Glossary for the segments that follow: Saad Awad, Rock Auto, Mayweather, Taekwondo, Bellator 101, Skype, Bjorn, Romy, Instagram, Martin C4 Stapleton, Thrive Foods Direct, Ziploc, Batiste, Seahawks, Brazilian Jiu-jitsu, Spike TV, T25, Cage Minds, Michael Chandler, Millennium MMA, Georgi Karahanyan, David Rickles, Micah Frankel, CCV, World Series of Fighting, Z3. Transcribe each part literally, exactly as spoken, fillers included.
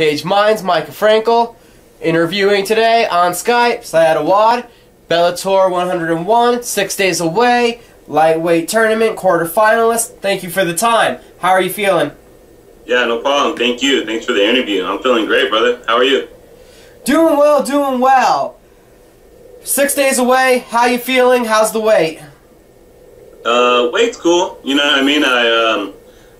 Cage Minds, Micah Frankel, interviewing today on Skype, Saad Awad, Bellator one oh one, six days away, lightweight tournament, quarterfinalist. Thank you for the time. How are you feeling? Yeah, no problem. Thank you. Thanks for the interview. I'm feeling great, brother. How are you? Doing well, doing well. Six days away, how you feeling? How's the weight? Uh, weight's cool. You know what I mean? I, um,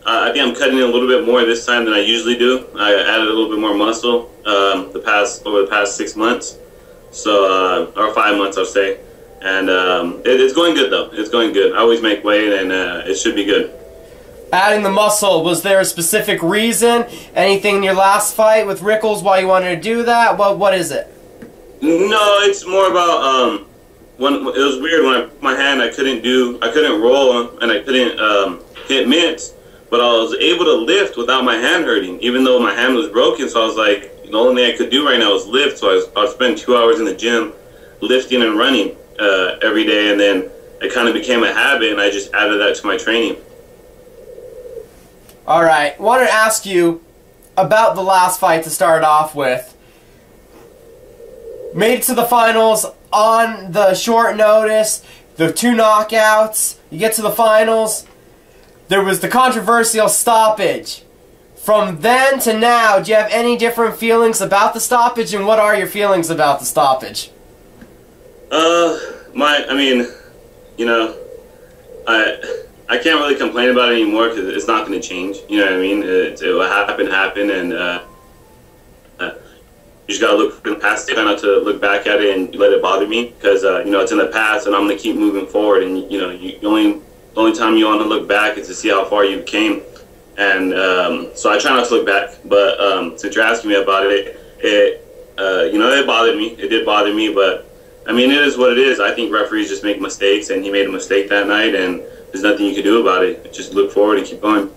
I think I'm cutting in a little bit more this time than I usually do. I added a little bit more muscle um, the past over the past six months, so uh, or five months, I'll say. And um, it, it's going good, though. It's going good. I always make weight, and uh, it should be good. Adding the muscle, was there a specific reason? Anything in your last fight with Rickles why you wanted to do that? What What is it? No, it's more about um, when it was weird when I put my hand, I couldn't do, I couldn't roll, and I couldn't um, hit mitts, but I was able to lift without my hand hurting, even though my hand was broken. So I was like, the only thing I could do right now is lift. So I was, I would spend two hours in the gym lifting and running uh, every day, and then it kind of became a habit, and I just added that to my training. All right, wanted to ask you about the last fight to start off with. Made it to the finals on the short notice, the two knockouts, you get to the finals. There was the controversial stoppage. From then to now, do you have any different feelings about the stoppage, and what are your feelings about the stoppage? Uh, my, I mean, you know, I... I can't really complain about it anymore because it's not going to change. You know what I mean? It, it will happen, happen, and uh, uh, you just got to look past it, try not to look back at it and let it bother me because, uh, you know, it's in the past and I'm going to keep moving forward. And, you know, you, the, only, the only time you want to look back is to see how far you came. And um, so I try not to look back. But um, since you're asking me about it, it uh, you know, it bothered me. It did bother me. But, I mean, it is what it is. I think referees just make mistakes, and he made a mistake that night. And there's nothing you can do about it. Just look forward and keep going.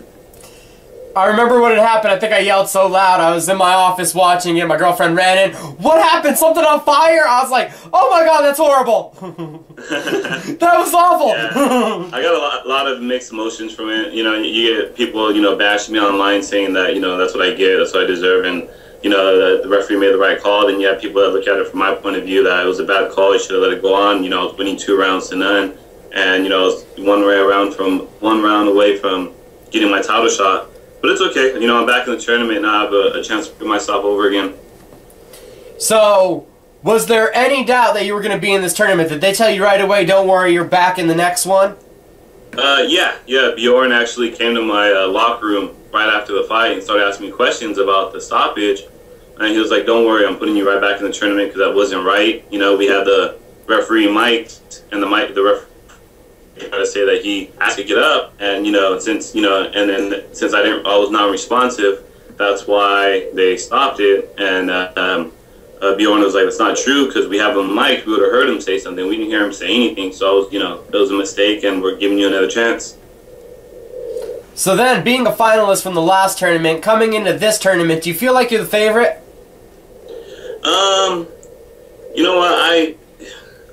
I remember when it happened. I think I yelled so loud. I was in my office watching it. My girlfriend ran in. What happened? Something on fire? I was like, oh my God, that's horrible. That was awful. Yeah. I got a lot, lot of mixed emotions from it. You know, you get people, you know, bashing me online saying that, you know, that's what I get, that's what I deserve. And, you know, the, the referee made the right call. Then you have people that look at it from my point of view that it was a bad call. You should have let it go on. You know, I was winning two rounds to none. And, you know, I was one way around from one round away from getting my title shot. But it's okay. You know, I'm back in the tournament and I have a, a chance to put myself over again. So, was there any doubt that you were going to be in this tournament? Did they tell you right away, don't worry, you're back in the next one? Uh, yeah. Yeah, Bjorn actually came to my uh, locker room right after the fight and started asking me questions about the stoppage. And he was like, don't worry, I'm putting you right back in the tournament because that wasn't right. You know, we had the referee Mike and the Mike, the referee. Try to say that he asked to get up, and you know, since you know, and then since I didn't, I was non-responsive. That's why they stopped it. And uh, um, uh, Bjorn was like, "That's not true because we have a mic. We would have heard him say something. We didn't hear him say anything. So I was, you know, it was a mistake, and we're giving you another chance." So then, being a finalist from the last tournament, coming into this tournament, do you feel like you're the favorite? Um, you know what I.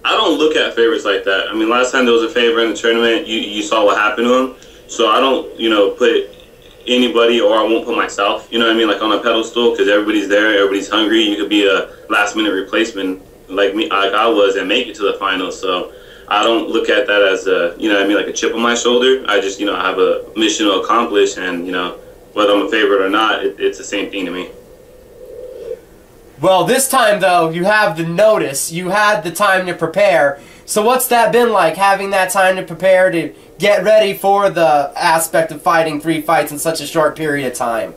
I don't look at favorites like that. I mean, last time there was a favorite in the tournament, you, you saw what happened to him. So I don't, you know, put anybody or I won't put myself, you know what I mean, like on a pedestal because everybody's there, everybody's hungry. You could be a last-minute replacement like me, like I was, and make it to the finals. So I don't look at that as a, you know what I mean, like a chip on my shoulder. I just, you know, I have a mission to accomplish, and, you know, whether I'm a favorite or not, it, it's the same thing to me. Well, this time, though, you have the notice. You had the time to prepare. So what's that been like, having that time to prepare to get ready for the aspect of fighting three fights in such a short period of time?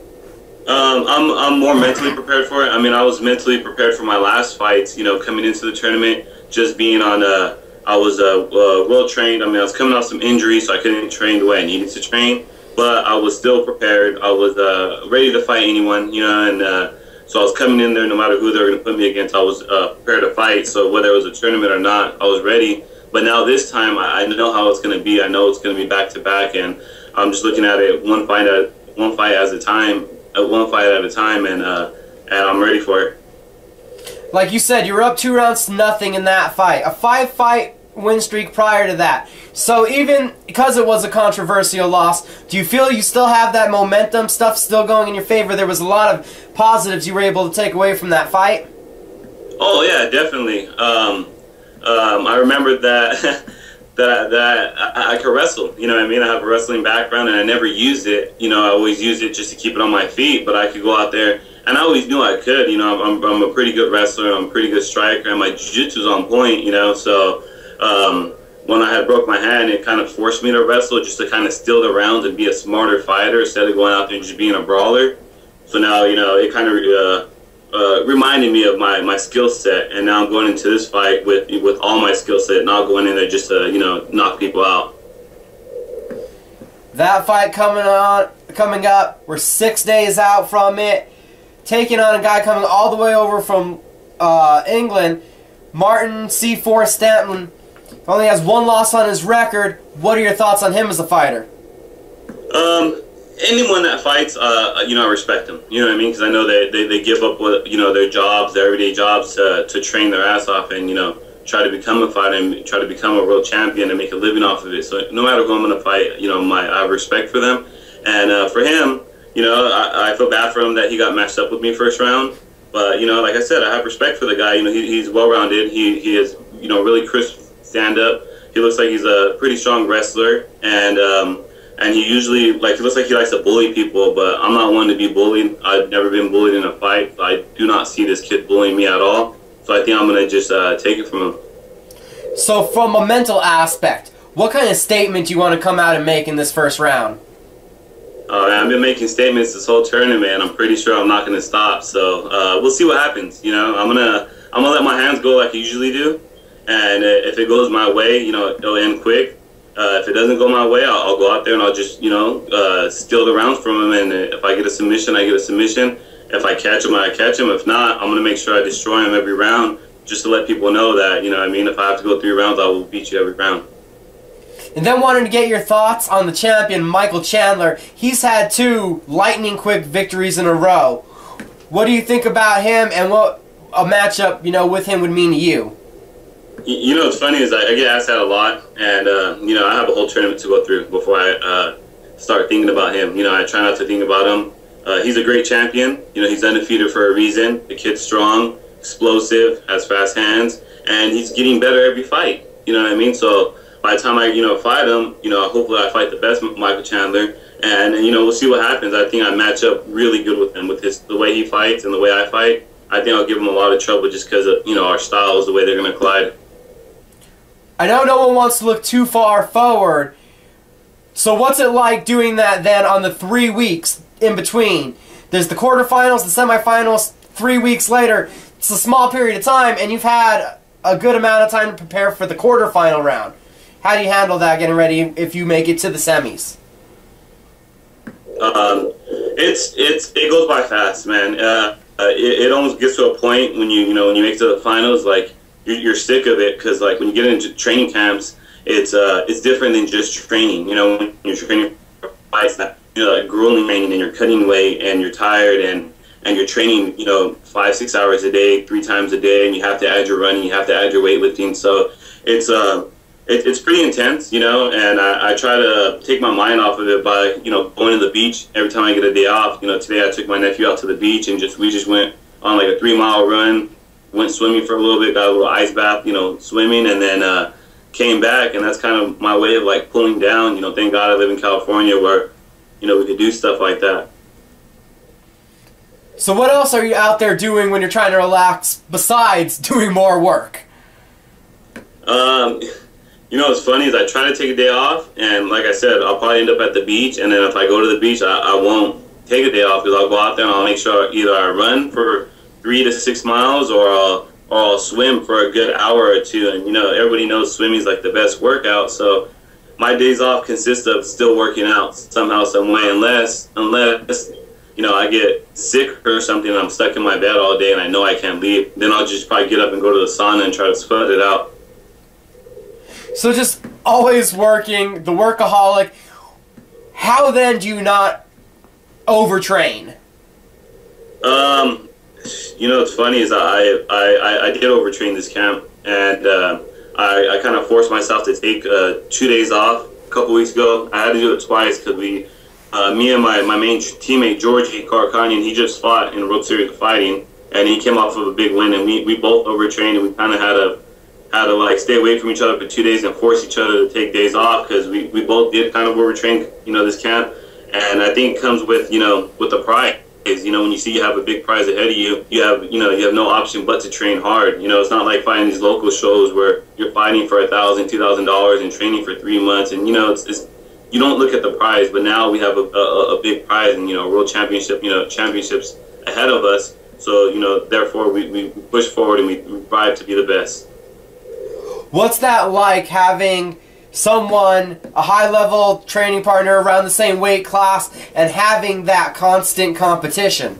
Um, I'm, I'm more mentally prepared for it. I mean, I was mentally prepared for my last fights, you know, coming into the tournament, just being on a – I was uh, uh, well-trained. I mean, I was coming off some injuries, so I couldn't train the way I needed to train. But I was still prepared. I was uh, ready to fight anyone, you know, and uh, – so I was coming in there no matter who they were going to put me against. I was uh, prepared to fight, so whether it was a tournament or not, I was ready. But now this time, I, I know how it's going to be. I know it's going to be back-to-back, and I'm just looking at it one fight at one fight at a time, uh, one fight at a time, and, uh, and I'm ready for it. Like you said, you were up two rounds to nothing in that fight. A five-fight win streak prior to that. So even because it was a controversial loss, do you feel you still have that momentum, stuff still going in your favor? There was a lot of positives you were able to take away from that fight. Oh yeah, definitely. Um, um, I remembered that that that I, I could wrestle. You know what I mean? I have a wrestling background, and I never used it. You know, I always used it just to keep it on my feet. But I could go out there, and I always knew I could. You know, I'm I'm a pretty good wrestler. I'm a pretty good striker, and my jiu-jitsu's on point. You know, so. Um, when I had broke my hand, it kind of forced me to wrestle just to kind of steal the rounds and be a smarter fighter instead of going out there and just being a brawler. So now, you know, it kind of uh, uh, reminded me of my, my skill set, and now I'm going into this fight with with all my skill set, not going in there just to, you know, knock people out. That fight coming on, coming up, we're six days out from it, taking on a guy coming all the way over from uh, England, Martin C four Stapleton. Only has one loss on his record. What are your thoughts on him as a fighter? Um, anyone that fights, uh, you know, I respect them. You know what I mean? Because I know they, they, they give up, what, you know, their jobs, their everyday jobs to, to train their ass off and, you know, try to become a fighter and try to become a world champion and make a living off of it. So no matter who I'm going to fight, you know, my I have respect for them. And uh, for him, you know, I, I feel bad for him that he got matched up with me first round. But, you know, like I said, I have respect for the guy. You know, he, he's well-rounded. He, he is, you know, really crisp stand-up. He looks like he's a pretty strong wrestler, and um, and he usually, like, he looks like he likes to bully people, but I'm not one to be bullied. I've never been bullied in a fight. I do not see this kid bullying me at all, so I think I'm going to just uh, take it from him. So from a mental aspect, what kind of statement do you want to come out and make in this first round? Uh, I've been making statements this whole tournament, and I'm pretty sure I'm not going to stop, so uh, we'll see what happens. You know, I'm going to I'm gonna let my hands go like I usually do. And if it goes my way, you know, it'll end quick. Uh, if it doesn't go my way, I'll, I'll go out there and I'll just, you know, uh, steal the rounds from him. And if I get a submission, I get a submission. If I catch him, I catch him. If not, I'm going to make sure I destroy him every round just to let people know that, you know what I mean? If I have to go three rounds, I will beat you every round. And then wanted to get your thoughts on the champion, Michael Chandler. He's had two lightning-quick victories in a row. What do you think about him and what a matchup, you know, with him would mean to you? You know, what's funny is I get asked that a lot, and, uh, you know, I have a whole tournament to go through before I uh, start thinking about him. You know, I try not to think about him. Uh, he's a great champion. You know, he's undefeated for a reason. The kid's strong, explosive, has fast hands, and he's getting better every fight. You know what I mean? So by the time I, you know, fight him, you know, hopefully I fight the best Michael Chandler, and, and you know, we'll see what happens. I think I match up really good with him, with his the way he fights and the way I fight. I think I'll give him a lot of trouble just because of, you know, our styles, the way they're going to collide. I know no one wants to look too far forward, so what's it like doing that then on the three weeks in between? There's the quarterfinals, the semifinals, three weeks later. It's a small period of time, and you've had a good amount of time to prepare for the quarterfinal round. How do you handle that, getting ready if you make it to the semis? Um, it's it's it goes by fast, man. Uh, uh, it, it almost gets to a point when you you know when you make it to the finals, like. You're sick of it because, like, when you get into training camps, it's uh, it's different than just training. You know, when you're training, it's not, you know, like grueling training, and you're cutting weight, and you're tired, and and you're training, you know, five, six hours a day, three times a day, and you have to add your running, you have to add your weightlifting. So it's uh, it, it's pretty intense, you know. And I, I try to take my mind off of it by, you know, going to the beach every time I get a day off. You know, today I took my nephew out to the beach, and just we just went on like a three mile run. Went swimming for a little bit, got a little ice bath, you know, swimming, and then uh, came back, and that's kind of my way of, like, pulling down. You know, thank God I live in California where, you know, we could do stuff like that. So what else are you out there doing when you're trying to relax besides doing more work? Um, you know, what's funny is I try to take a day off, and like I said, I'll probably end up at the beach, and then if I go to the beach, I, I won't take a day off because I'll go out there and I'll make sure either I run for three to six miles, or I'll, or I'll swim for a good hour or two. And, you know, everybody knows swimming is like the best workout. So my days off consist of still working out somehow, some way, unless, unless you know, I get sick or something and I'm stuck in my bed all day and I know I can't leave. Then I'll just probably get up and go to the sauna and try to sweat it out. So just always working, the workaholic. How then do you not overtrain? Um... You know, what's funny is I I, I, I did overtrain this camp, and uh, I, I kind of forced myself to take uh, two days off a couple weeks ago. I had to do it twice because we, uh, me and my, my main teammate, Georgi Karahanyan, he just fought in the World Series of Fighting, and he came off of a big win, and we, we both overtrained, and we kind of had to, had to like stay away from each other for two days and force each other to take days off because we, we both did kind of overtrain, you know, this camp. And I think it comes with, you know, with the pride. You know, when you see you have a big prize ahead of you, you have, you know, you have no option but to train hard. You know, it's not like fighting these local shows where you're fighting for a thousand, two thousand dollars and training for three months. And, you know, it's, it's you don't look at the prize, but now we have a, a, a big prize and, you know, world championship, you know, championships ahead of us. So, you know, therefore we, we push forward and we, we strive to be the best. What's that like having someone, a high-level training partner around the same weight class, and having that constant competition?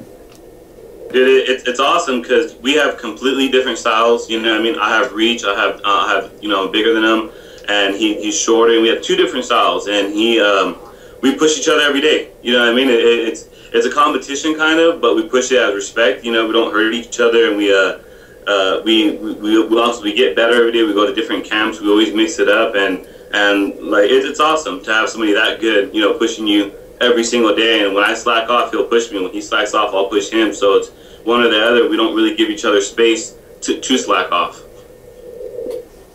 It, it, it's awesome because we have completely different styles. You know what I mean? I have reach. I have, uh, I have you know, I'm bigger than him, and he, he's shorter. And we have two different styles, and he, um, we push each other every day. You know what I mean? It, it, it's it's a competition kind of, but we push it out of respect. You know, we don't hurt each other, and we uh, uh, we we we also we get better every day. We go to different camps. We always mix it up, and And like it, it's awesome to have somebody that good, you know, pushing you every single day. And when I slack off, he'll push me. When he slacks off, I'll push him. So it's one or the other. We don't really give each other space to, to slack off.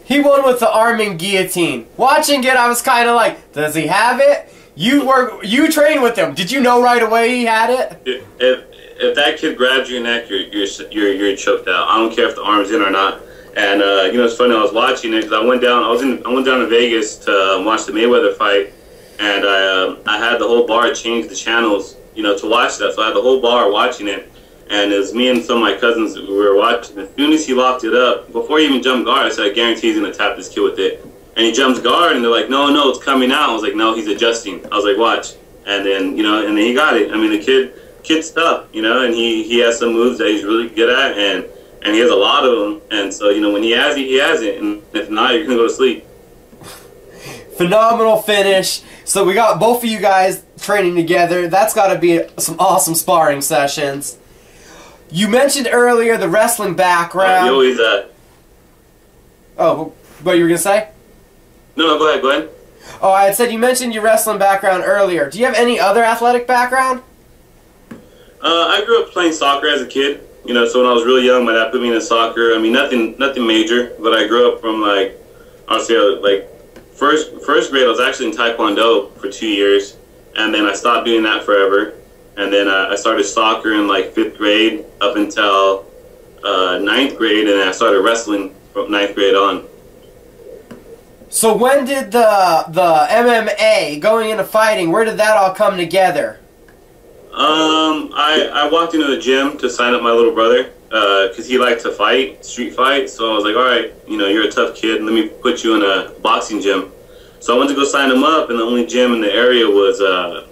He won with the arm and guillotine. Watching it, I was kind of like, does he have it? You work, you train with him. Did you know right away he had it? If if, if that kid grabs your neck, you're you're you're you're choked out. I don't care if the arm's in or not. And, uh, you know, it's funny, I was watching it because I went down, I was in, I went down to Vegas to um, watch the Mayweather fight, and I, um, I had the whole bar change the channels, you know, to watch that. So I had the whole bar watching it, and it was me and some of my cousins, we were watching. As soon as he locked it up, before he even jumped guard, I said, I guarantee he's going to tap this kid with it. And he jumps guard, and they're like, no, no, it's coming out. I was like, no, he's adjusting. I was like, watch. And then, you know, and then he got it. I mean, the kid, kid's tough, you know, and he, he has some moves that he's really good at, and And he has a lot of them, and so, you know, when he has it, he has it, and if not, you're going to go to sleep. Phenomenal finish. So we got both of you guys training together. That's got to be some awesome sparring sessions. You mentioned earlier the wrestling background. Uh, you always, uh... Oh, what you were going to say? No, no, go ahead, go ahead. Oh, I had said you mentioned your wrestling background earlier. Do you have any other athletic background? Uh, I grew up playing soccer as a kid. You know, so when I was really young, my dad put me into soccer. I mean, nothing, nothing major, but I grew up from like, honestly, like first, first grade, I was actually in Taekwondo for two years, and then I stopped doing that forever, and then I, I started soccer in like fifth grade up until uh, ninth grade, and then I started wrestling from ninth grade on. So when did the the M M A going into fighting? Where did that all come together? Um, I, I walked into the gym to sign up my little brother, uh, because he liked to fight, street fight, so I was like, alright, you know, you're a tough kid, let me put you in a boxing gym. So I went to go sign him up, and the only gym in the area was, uh,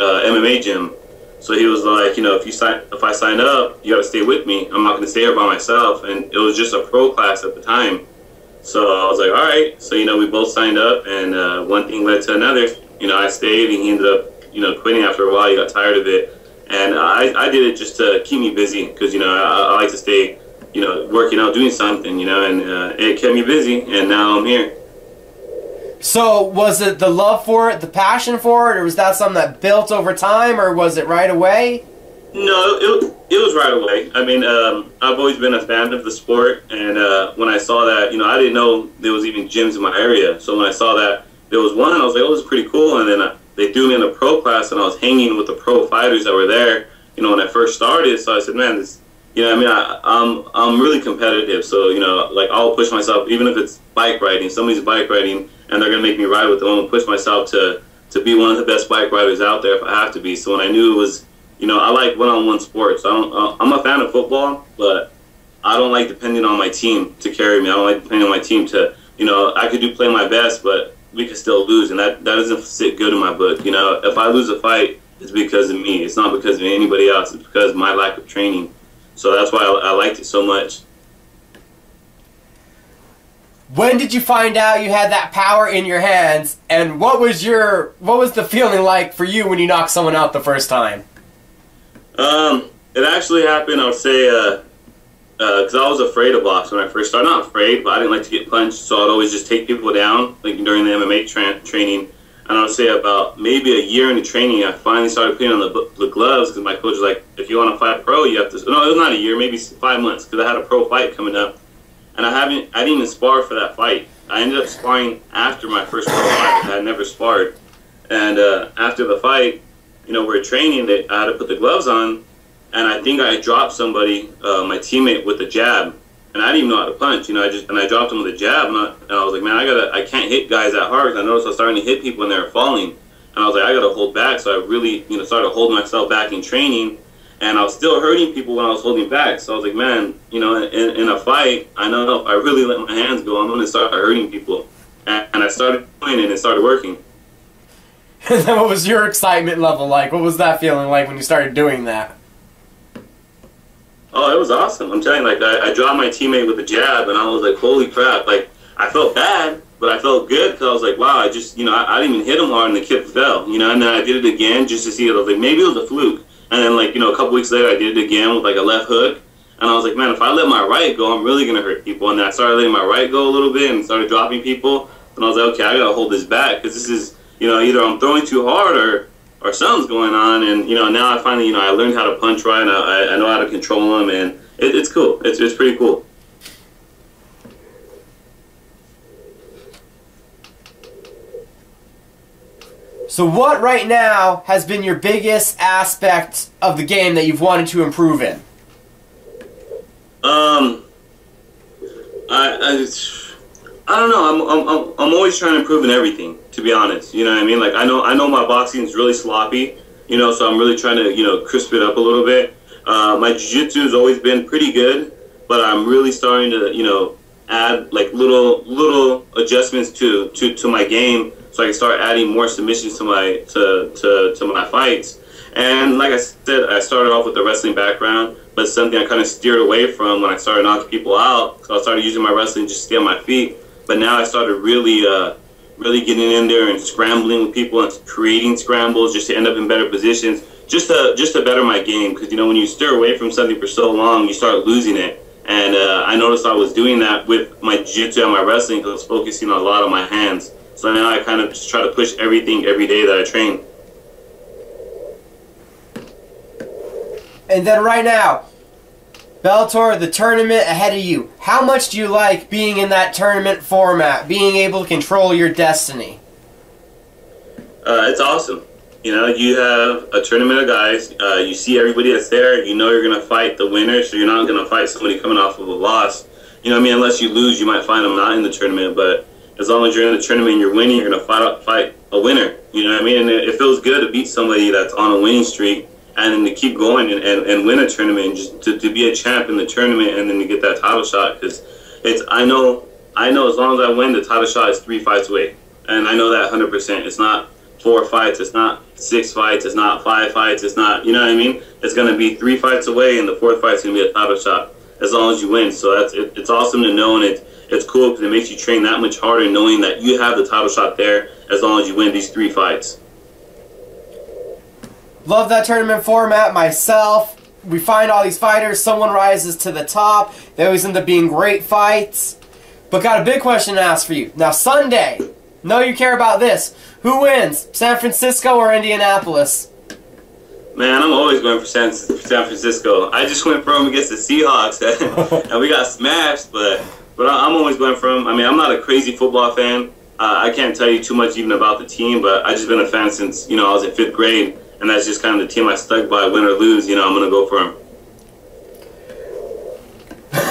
uh, M M A gym. So he was like, you know, if you sign, if I sign up, you gotta stay with me, I'm not gonna stay here by myself, and it was just a pro class at the time. So I was like, alright, so, you know, we both signed up, and, uh, one thing led to another. You know, I stayed, and he ended up, you know, quitting after a while. You got tired of it, and I, I did it just to keep me busy because, you know, I, I like to stay, you know, working out, doing something, you know, and uh, it kept me busy, and now I'm here. So was it the love for it, the passion for it, or was that something that built over time, or was it right away? No, it, it was right away. I mean, um, I've always been a fan of the sport, and uh, when I saw that, you know, I didn't know there was even gyms in my area, so when I saw that there was one, I was like, oh, this is pretty cool, and then I they threw me in a pro class, and I was hanging with the pro fighters that were there, you know, when I first started. So I said, man, this, you know what I mean? I, I'm, I'm really competitive. So, you know, like I'll push myself, even if it's bike riding, somebody's bike riding and they're going to make me ride with them, I'm going to push myself to, to be one of the best bike riders out there if I have to be. So when I knew it was, you know, I like one-on-one sports. I don't, I'm a fan of football, but I don't like depending on my team to carry me. I don't like depending on my team to, you know, I could do play my best, but we could still lose, and that, that doesn't sit good in my book. You know, if I lose a fight, it's because of me. It's not because of anybody else. It's because of my lack of training. So that's why I, I liked it so much. When did you find out you had that power in your hands, and what was your what was the feeling like for you when you knocked someone out the first time? Um, it actually happened, I would say, uh, because uh, I was afraid of boxing when I first started. Not afraid, but I didn't like to get punched, so I'd always just take people down, like during the M M A tra training. And I would say about maybe a year into training, I finally started putting on the, the gloves, because my coach was like, if you want to fight pro, you have to. No, it was not a year, maybe five months, because I had a pro fight coming up, and I haven't. I didn't even spar for that fight. I ended up sparring after my first pro fight. I had never sparred, and uh, after the fight, you know, we were training. They, I had to put the gloves on. And I think I dropped somebody, uh, my teammate, with a jab, and I didn't even know how to punch. You know, I just and I dropped him with a jab, and I, and I was like, man, I gotta, I can't hit guys that hard. Because I noticed I was starting to hit people and they were falling, and I was like, I gotta hold back. So I really, you know, started holding myself back in training, and I was still hurting people when I was holding back. So I was like, man, you know, in, in a fight, I know if I really let my hands go, I'm gonna start hurting people, and, and I started doing it, and it started working. And then, what was your excitement level like? What was that feeling like when you started doing that? Oh, it was awesome. I'm telling you, like, I, I dropped my teammate with a jab, and I was like, holy crap. Like, I felt bad, but I felt good, because I was like, wow, I just, you know, I, I didn't even hit him hard, and the kid fell, you know, and then I did it again just to see it. I was like, maybe it was a fluke. And then, like, you know, a couple weeks later, I did it again with, like, a left hook, and I was like, man, if I let my right go, I'm really going to hurt people. And then I started letting my right go a little bit and started dropping people, and I was like, okay, I got to hold this back, because this is, you know, either I'm throwing too hard or... or something's going on. And, you know, now I finally, you know, I learned how to punch right, and I, I know how to control them, and it, it's cool. It's, it's pretty cool. So what right now has been your biggest aspect of the game that you've wanted to improve in? Um, I, I, I don't know. I'm, I'm, I'm always trying to improve in everything, to be honest. You know what I mean? Like, I know I know my boxing is really sloppy, you know, so I'm really trying to, you know, crisp it up a little bit. Uh, my jiu-jitsu has always been pretty good, but I'm really starting to, you know, add, like, little little adjustments to, to, to my game, so I can start adding more submissions to my, to, to, to my fights. And like I said, I started off with the wrestling background, but something I kind of steered away from when I started knocking people out. So I started using my wrestling just to stay on my feet, but now I started really... Uh, really getting in there and scrambling with people and creating scrambles just to end up in better positions, just to just to better my game. Because, you know, when you steer away from something for so long, you start losing it. And uh, I noticed I was doing that with my jiu-jitsu and my wrestling, because I was focusing a lot on my hands. So now I kind of just try to push everything every day that I train. And then right now, Bellator, the tournament ahead of you. How much do you like being in that tournament format, being able to control your destiny? Uh, it's awesome. You know, you have a tournament of guys. Uh, you see everybody that's there. You know you're going to fight the winner, so you're not going to fight somebody coming off of a loss. You know what I mean? Unless you lose, you might find them not in the tournament. But as long as you're in the tournament and you're winning, you're going to fight, fight a winner. You know what I mean? And it feels good to beat somebody that's on a winning streak, and then to keep going and, and, and win a tournament, and just to, to be a champ in the tournament, and then to get that title shot. Because it's, I know, I know as long as I win, the title shot is three fights away. And I know that one hundred percent. It's not four fights. It's not six fights. It's not five fights. It's not, you know what I mean? It's going to be three fights away, and the fourth fight's going to be a title shot as long as you win. So that's it, it's awesome to know, and it, it's cool because it makes you train that much harder knowing that you have the title shot there as long as you win these three fights. Love that tournament format myself. We find all these fighters, someone rises to the top. They always end up being great fights. But got a big question to ask for you. Now, Sunday, know you care about this. Who wins, San Francisco or Indianapolis? Man, I'm always going for San, San Francisco. I just went for him against the Seahawks, and we got smashed, but, but I'm always going for him. I mean, I'm not a crazy football fan. Uh, I can't tell you too much even about the team, but I've just been a fan since, you know, I was in fifth grade. And that's just kind of the team I stuck by. Win or lose, you know, I'm going to go for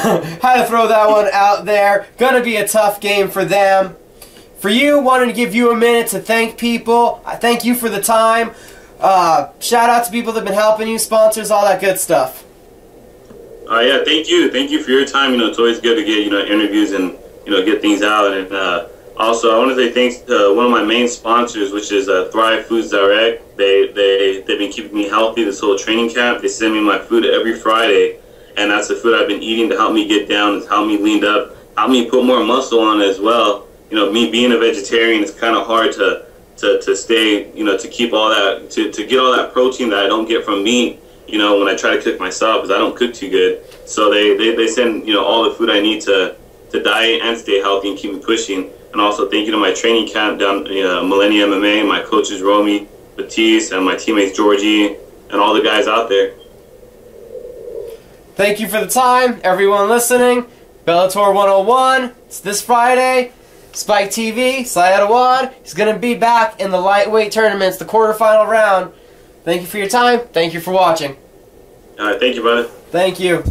him. Had to throw that one out there. Going to be a tough game for them. For you, wanted to give you a minute to thank people. I thank you for the time. Uh, shout out to people that have been helping you, sponsors, all that good stuff. Uh, yeah, thank you. Thank you for your time. You know, it's always good to get, you know, interviews and, you know, get things out. And uh, also, I want to say thanks to one of my main sponsors, which is uh, Thrive Foods Direct. They, they, they've been keeping me healthy this whole training camp. They send me my food every Friday, and that's the food I've been eating to help me get down, to help me lean up, help me put more muscle on as well. You know, me being a vegetarian, it's kind of hard to, to, to stay, you know, to keep all that, to, to get all that protein that I don't get from meat you know, when I try to cook myself, because I don't cook too good. So they, they, they send, you know, all the food I need to, to diet and stay healthy and keep me pushing. And also thank you to my training camp down at you know, Millennium M M A, my coaches Romy, Batiste, and my teammates Georgi, and all the guys out there. Thank you for the time, everyone listening. Bellator one oh one, it's this Friday. Spike T V, Saad Awad, he's going to be back in the lightweight tournaments, the quarterfinal round. Thank you for your time. Thank you for watching. All right, thank you, brother. Thank you.